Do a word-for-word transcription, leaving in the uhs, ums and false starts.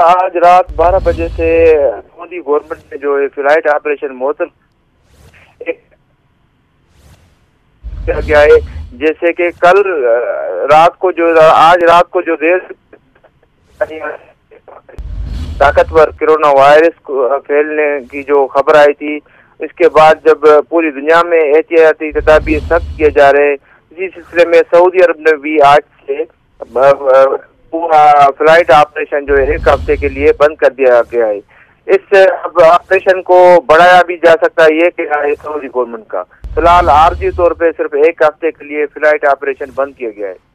आज रात बारह बजे से सऊदी गवर्नमेंट ने जो फ्लाइट ऑपरेशन मौतल किया गया है, जैसे कि कल रात को जो आज रात को जो देश ताकतवर कोरोना वायरस फैलने की जो खबर आई थी, इसके बाद जब पूरी दुनिया में एहतियाती तदाबीर सख्त किए जा रहे, इसी सिलसिले में सऊदी अरब ने भी आज से पूरा फ्लाइट ऑपरेशन जो है एक हफ्ते के लिए बंद कर दिया गया है। इस ऑपरेशन को बढ़ाया भी जा सकता है, ये कहना है सऊदी गवर्नमेंट का। फिलहाल आर्जी तौर पर सिर्फ एक हफ्ते के लिए फ्लाइट ऑपरेशन बंद किया गया है।